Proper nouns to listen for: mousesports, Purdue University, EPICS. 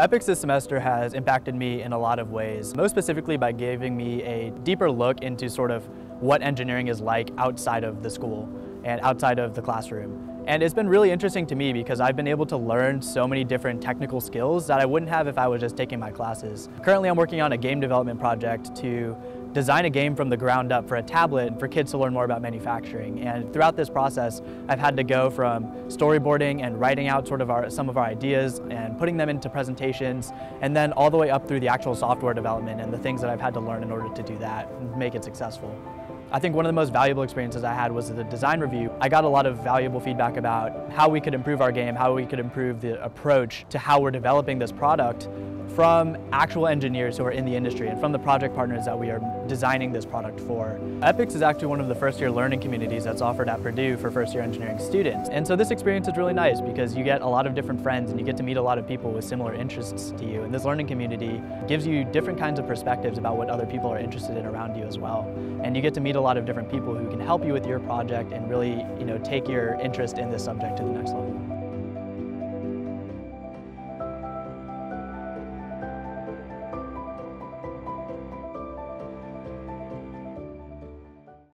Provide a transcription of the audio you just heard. EPICS this semester has impacted me in a lot of ways, most specifically by giving me a deeper look into sort of what engineering is like outside of the school and outside of the classroom. And it's been really interesting to me because I've been able to learn so many different technical skills that I wouldn't have if I was just taking my classes. Currently, I'm working on a game development project to design a game from the ground up for a tablet for kids to learn more about manufacturing. And throughout this process, I've had to go from storyboarding and writing out sort of some of our ideas and putting them into presentations, and then all the way up through the actual software development and the things that I've had to learn in order to do that and make it successful. I think one of the most valuable experiences I had was the design review. I got a lot of valuable feedback about how we could improve our game, how we could improve the approach to how we're developing this product from actual engineers who are in the industry and from the project partners that we are designing this product for. EPICS is actually one of the first-year learning communities that's offered at Purdue for first-year engineering students. And so this experience is really nice because you get a lot of different friends and you get to meet a lot of people with similar interests to you. And this learning community gives you different kinds of perspectives about what other people are interested in around you as well. And you get to meet a lot of different people who can help you with your project and really, take your interest in this subject to the next level.